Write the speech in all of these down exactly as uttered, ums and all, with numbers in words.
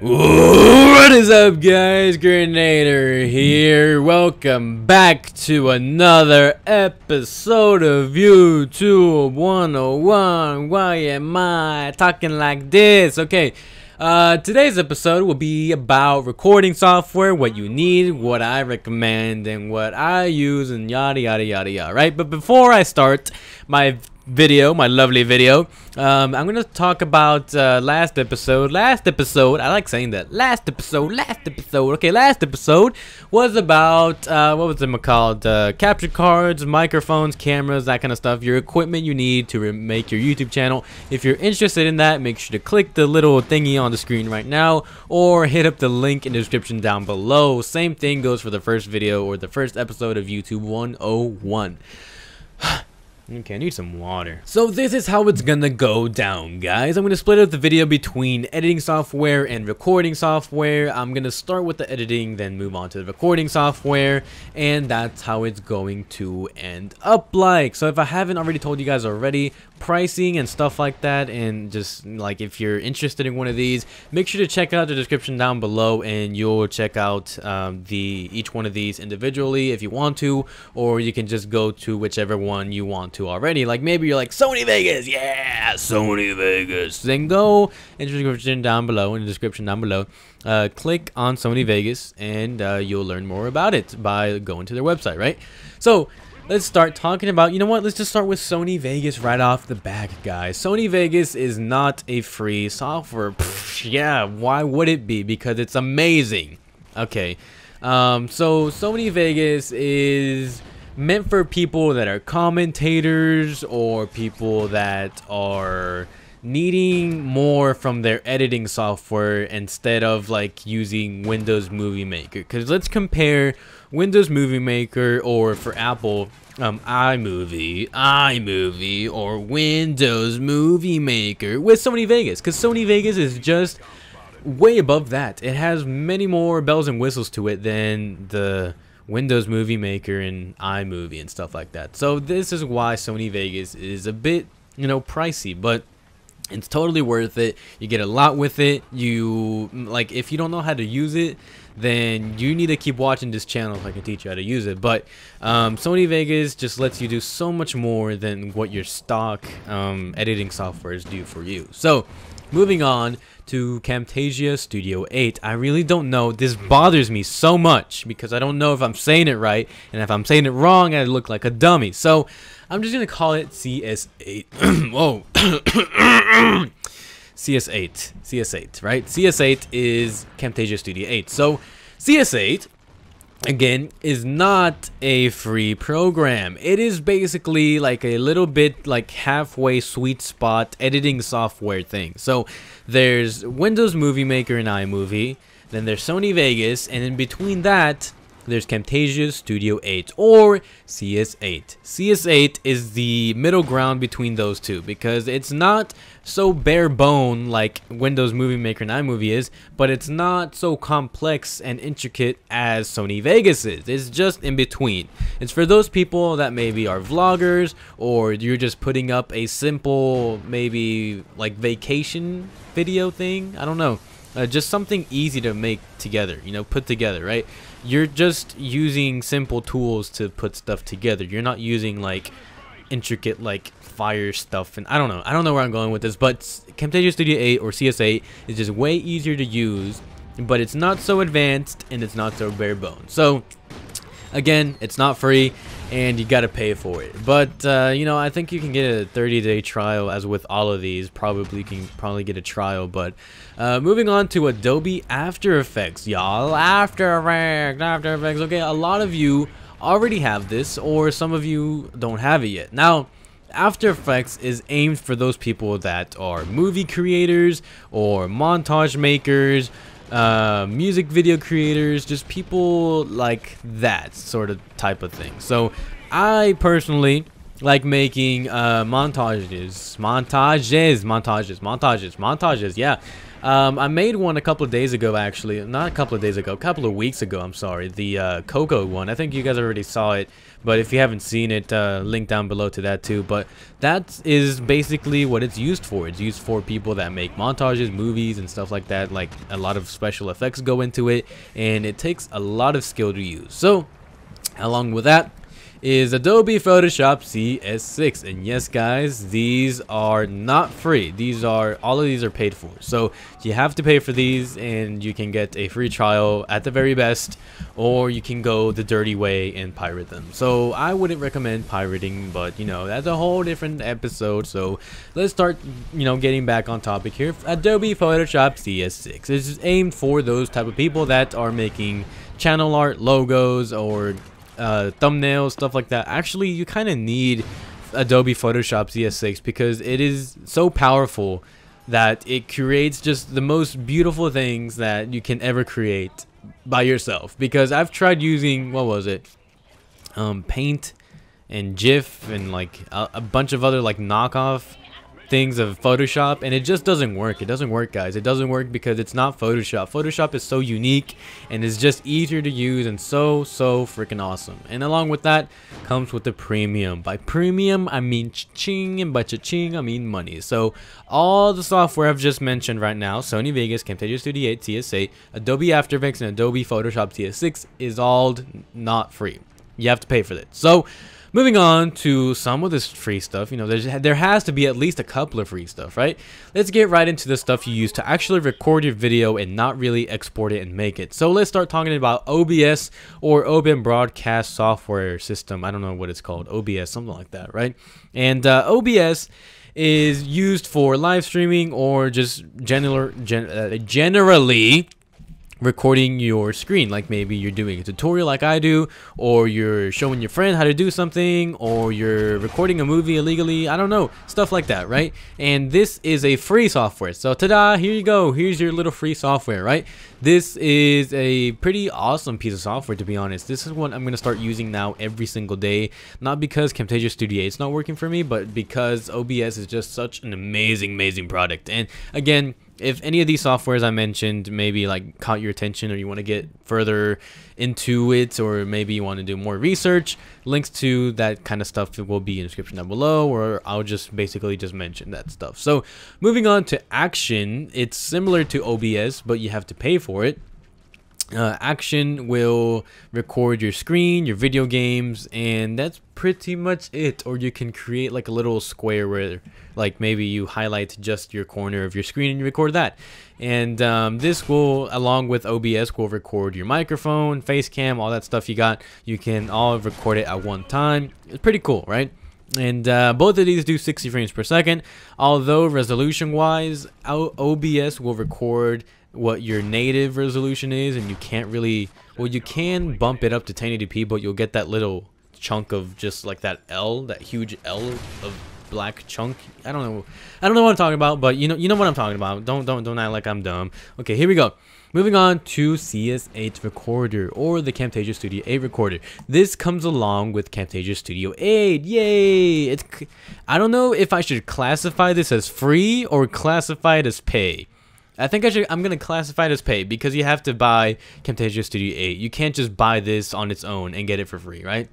What is up, guys? Grenader here. Welcome back to another episode of YouTube one oh one. Why am I talking like this? Okay, uh, today's episode will be about recording software, what you need, what I recommend, and what I use, and yada yada yada yada, right? But before I start my video, my lovely video, um, I'm gonna talk about uh, last episode last episode I like saying that last episode last episode okay last episode was about uh, what was it called, uh, capture cards, microphones, cameras, that kind of stuff, your equipment you need to make your YouTube channel. If you're interested in that, make sure to click the little thingy on the screen right now or hit up the link in the description down below. Same thing goes for the first video or the first episode of YouTube one oh one. Okay, I need some water. So this is how it's gonna go down, guys. I'm gonna split up the video between editing software and recording software. I'm gonna start with the editing, then move on to the recording software, and that's how it's going to end up like. So if I haven't already told you guys already, pricing and stuff like that, and just like if you're interested in one of these, make sure to check out the description down below and you'll check out um, the each one of these individually if you want to, or you can just go to whichever one you want to already. Like maybe you're like Sony Vegas, yeah, Sony Vegas, then go in the description down below in the description down below uh, click on Sony Vegas, and uh, you'll learn more about it by going to their website, right? So let's start talking about, you know what, let's just start with Sony Vegas right off the back, guys. Sony Vegas is not a free software. Pfft, yeah, why would it be? Because it's amazing. Okay, um, so Sony Vegas is meant for people that are commentators or people that are needing more from their editing software instead of like using Windows Movie Maker. Because let's compare Windows Movie Maker, or for Apple, um, iMovie, iMovie, or Windows Movie Maker with Sony Vegas. Because Sony Vegas is just way above that. It has many more bells and whistles to it than the Windows Movie Maker and iMovie and stuff like that. So this is why Sony Vegas is a bit, you know, pricey, but it's totally worth it. You get a lot with it. You like, if you don't know how to use it, then you need to keep watching this channel if I can teach you how to use it. But um, Sony Vegas just lets you do so much more than what your stock um, editing softwares do for you. So moving on to Camtasia Studio eight. I really don't know. This bothers me so much because I don't know if I'm saying it right, and if I'm saying it wrong, I look like a dummy. So I'm just gonna call it C S eight. Whoa. C S eight. C S eight, right? C S eight is Camtasia Studio eight. So C S eight, again, is not a free program. It is basically like a little bit like halfway sweet spot editing software thing. So there's Windows Movie Maker and iMovie, then there's Sony Vegas, and in between that there's Camtasia Studio eight or C S eight. C S eight is the middle ground between those two because it's not so bare bone like Windows Movie Maker and iMovie is, but it's not so complex and intricate as Sony Vegas is. It's just in between. It's for those people that maybe are vloggers, or you're just putting up a simple maybe like vacation video thing. I don't know. Uh, just something easy to make together, you know, put together, right? You're just using simple tools to put stuff together. You're not using like intricate like fire stuff, and I don't know. I don't know where I'm going with this, but Camtasia Studio eight or C S eight is just way easier to use, but it's not so advanced and it's not so bare bones. So again, it's not free and you got to pay for it, but uh, you know, I think you can get a thirty day trial. As with all of these, probably you can probably get a trial. But uh, moving on to Adobe After Effects, y'all. After Effects, After Effects. Okay, a lot of you already have this, or some of you don't have it yet. Now, After Effects is aimed for those people that are movie creators or montage makers, uh music video creators, just people like that sort of type of thing. So I personally like making uh montages montages montages montages montages yeah, Um, I made one a couple of days ago, actually. Not a couple of days ago, a couple of weeks ago, I'm sorry. The uh, Coco one. I think you guys already saw it, but if you haven't seen it, uh, link down below to that too. But that is basically what it's used for. It's used for people that make montages, movies, and stuff like that. Like, a lot of special effects go into it, and it takes a lot of skill to use. So, along with that is Adobe Photoshop C S six, and yes guys, these are not free. These are, all of these are paid for, so you have to pay for these, and you can get a free trial at the very best, or you can go the dirty way and pirate them. So I wouldn't recommend pirating, but you know, that's a whole different episode. So let's start, you know, getting back on topic here. Adobe Photoshop C S six is aimed for those type of people that are making channel art, logos, or Uh, thumbnails, stuff like that. Actually, you kind of need Adobe Photoshop C S six because it is so powerful that it creates just the most beautiful things that you can ever create by yourself. Because I've tried using, what was it, um, Paint and GIF and like a, a bunch of other like knockoff things of Photoshop, and it just doesn't work. It doesn't work, guys. It doesn't work because it's not Photoshop. Photoshop is so unique, and it's just easier to use, and so so freaking awesome. And along with that comes with the premium. By premium, I mean cha-ching, and by cha-ching, I mean money. So all the software I've just mentioned right now, Sony Vegas, Camtasia Studio eight, C S eight, Adobe After Effects, and Adobe Photoshop C S six is all not free. You have to pay for that. So moving on to some of this free stuff, you know, there's, there has to be at least a couple of free stuff, right? Let's get right into the stuff you use to actually record your video and not really export it and make it. So let's start talking about O B S, or Open Broadcast Software System. I don't know what it's called, O B S, something like that, right? And uh, O B S is used for live streaming or just general, gen, uh, generally... recording your screen. Like maybe you're doing a tutorial like I do, or you're showing your friend how to do something, or you're recording a movie illegally, I don't know, stuff like that, right? And this is a free software, so ta-da, here you go, here's your little free software, right? This is a pretty awesome piece of software, to be honest. This is what I'm gonna start using now every single day, not because Camtasia Studio eight's not working for me, but because O B S is just such an amazing amazing product. And again, if any of these softwares I mentioned maybe like caught your attention, or you want to get further into it, or maybe you want to do more research, links to that kind of stuff will be in the description down below, or I'll just basically just mention that stuff. So moving on to Action, it's similar to O B S, but you have to pay for it. Uh, Action will record your screen, your video games, and that's pretty much it. Or you can create like a little square where like maybe you highlight just your corner of your screen and you record that. And um, this will, along with O B S, will record your microphone, face cam, all that stuff you got. You can all record it at one time. It's pretty cool, right? And uh, both of these do sixty frames per second, although resolution wise O B S will record what your native resolution is, and you can't really, well, you can bump it up to ten eighty p, but you'll get that little chunk of just like that L, that huge L of black chunk. I don't know, I don't know what I'm talking about, but you know, you know what I'm talking about. Don't don't don't act like I'm dumb. Okay, here we go. Moving on to C S eight Recorder, or the Camtasia Studio eight Recorder. This comes along with Camtasia Studio eight. Yay! It's, I don't know if I should classify this as free or classify it as pay. I think I should, I'm going to classify it as pay, because you have to buy Camtasia Studio eight. You can't just buy this on its own and get it for free, right?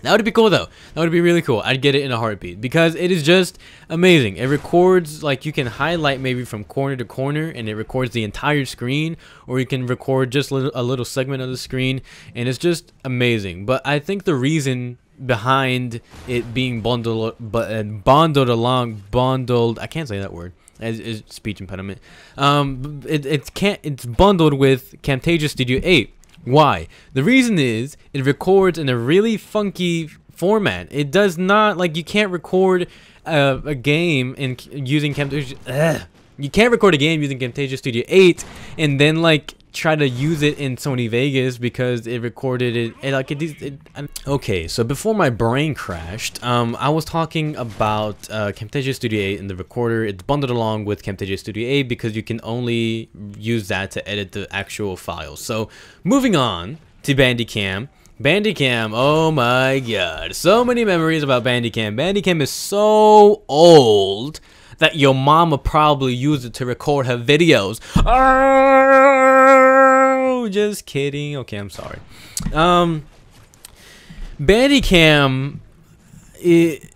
That would be cool though. That would be really cool. I'd get it in a heartbeat because it is just amazing. It records, like you can highlight maybe from corner to corner, and it records the entire screen, or you can record just a little segment of the screen, and it's just amazing. But I think the reason behind it being bundled, but bundled along, bundled, I can't say that word. As, as speech impediment. Um, it, it can't, it's bundled with Camtasia Studio eight. Why? The reason is it records in a really funky format. It does not, like, you can't record uh, a game in using Camtasia. Ugh. You can't record a game using Camtasia Studio eight and then like try to use it in Sony Vegas, because it recorded it, it like it, it, it. Okay, so before my brain crashed, um, I was talking about uh, Camtasia Studio eight and the recorder. It's bundled along with Camtasia Studio eight because you can only use that to edit the actual files. So moving on to Bandicam. Bandicam, oh my god, so many memories about Bandicam. Bandicam is so old that your mama probably used it to record her videos. Oh, just kidding. Okay, I'm sorry. Um, Bandicam, it,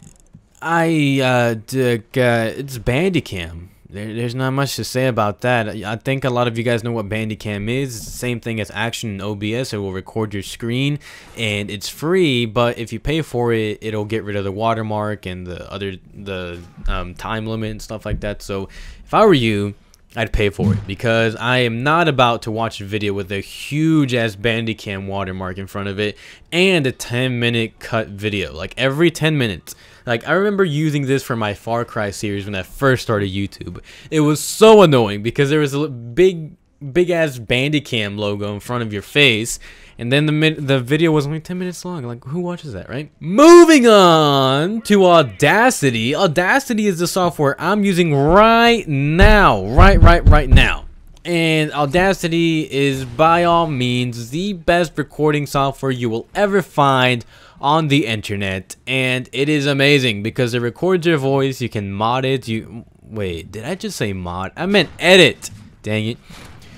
I, uh, d uh, it's Bandicam. There, there's not much to say about that. I think a lot of you guys know what Bandicam is. It's the same thing as Action and O B S. It will record your screen, and it's free. But if you pay for it, it'll get rid of the watermark and the other the um, time limit and stuff like that. So if I were you, I'd pay for it, because I am not about to watch a video with a huge ass Bandicam watermark in front of it and a ten minute cut video like every ten minutes. Like, I remember using this for my Far Cry series when I first started YouTube. It was so annoying because there was a big big ass Bandicam logo in front of your face, and then the min the video was only ten minutes long. Like, who watches that, right? Moving on to Audacity. Audacity is the software I'm using right now, right right right now. And Audacity is by all means the best recording software you will ever find on the internet, and it is amazing because it records your voice. You can mod it. You wait, did I just say mod? I meant edit. Dang it.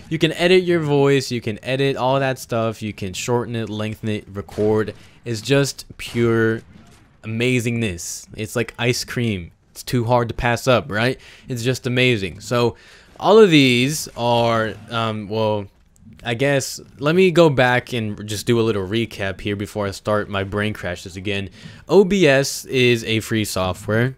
You can edit your voice, you can edit all that stuff, you can shorten it, lengthen it, record. It's just pure amazingness. It's like ice cream. It's too hard to pass up, right? It's just amazing. So all of these are, um, well, I guess, let me go back and just do a little recap here before I start my brain crashes again. O B S is a free software.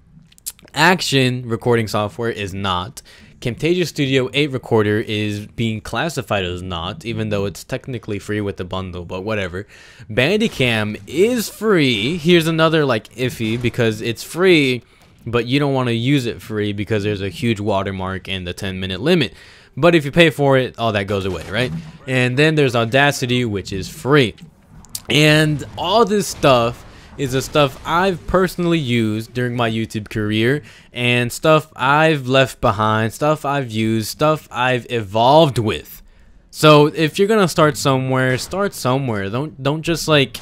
Action recording software is not. Camtasia Studio eight recorder is being classified as not, even though it's technically free with the bundle, but whatever. Bandicam is free. Here's another, like, iffy, because it's free, but you don't want to use it free because there's a huge watermark and the ten minute limit. But if you pay for it, all that goes away, right? And then there's Audacity, which is free. And all this stuff is the stuff I've personally used during my YouTube career, and stuff I've left behind, stuff I've used, stuff I've evolved with. So if you're gonna start somewhere, start somewhere. Don't don't just like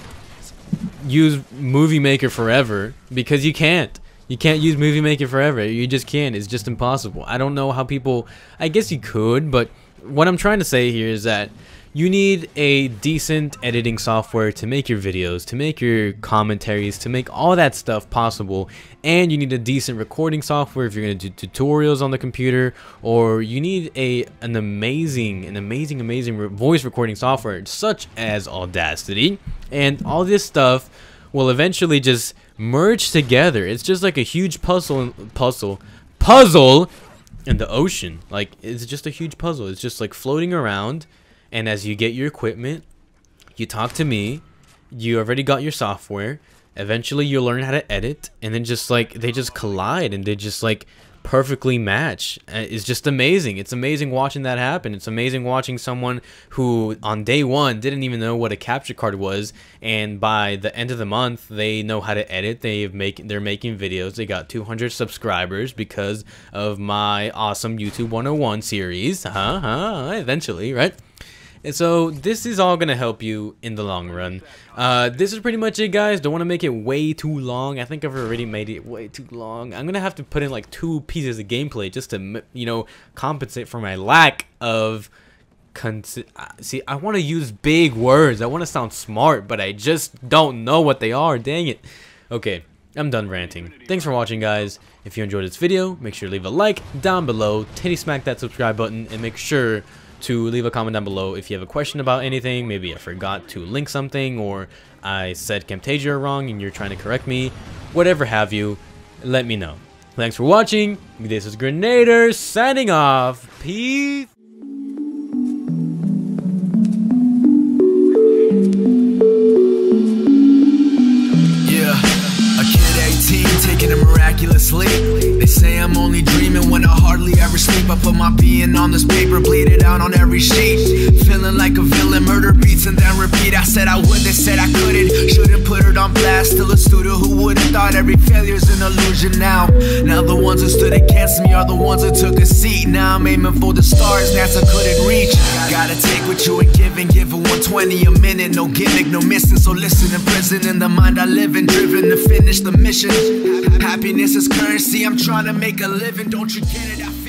use Movie Maker forever, because you can't. You can't use Movie Maker forever. You just can't. It's just impossible. I don't know how people. I guess you could, but what I'm trying to say here is that you need a decent editing software to make your videos, to make your commentaries, to make all that stuff possible. And you need a decent recording software if you're going to do tutorials on the computer, or you need a an amazing, an amazing, amazing voice recording software such as Audacity. And all this stuff will eventually just merge together. It's just like a huge puzzle, puzzle, puzzle in the ocean. Like, it's just a huge puzzle. It's just like floating around. And as you get your equipment, you talk to me, you already got your software, eventually you learn how to edit, and then just like, they just collide and they just like perfectly match. It's just amazing. It's amazing watching that happen. It's amazing watching someone who on day one didn't even know what a capture card was, and by the end of the month they know how to edit. They've make they're making videos. They got two hundred subscribers because of my awesome YouTube one oh one series. Huh? Huh? Eventually, right? And so this is all going to help you in the long run. Uh, this is pretty much it, guys. Don't want to make it way too long. I think I've already made it way too long. I'm going to have to put in like two pieces of gameplay just to, you know, compensate for my lack of... Consi See, I want to use big words. I want to sound smart, but I just don't know what they are. Dang it. Okay, I'm done ranting. Thanks for watching, guys. If you enjoyed this video, make sure to leave a like down below. Titty smack that subscribe button, and make sure to leave a comment down below if you have a question about anything. Maybe I forgot to link something, or I said Camtasia wrong and you're trying to correct me. Whatever have you, let me know. Thanks for watching. This is Grenader signing off. Peace. Taking a miraculous leap. They say I'm only dreaming when I hardly ever sleep. I put my being on this paper, bleed it out on every sheet. Feeling like a villain, murder beats and then repeat. I said I would, they said I couldn't. Shouldn't put it on blast, still a student who would would've thought every failure's an illusion now. Now the ones who stood against me are the ones who took a seat. Now I'm aiming for the stars NASA couldn't reach. Gotta take what you were given, give it one twenty a minute. No gimmick, no missing, so listen. Imprisoned in the mind I live in, driven to finish the mission. Happiness is currency, I'm trying to make a living. Don't you get it? I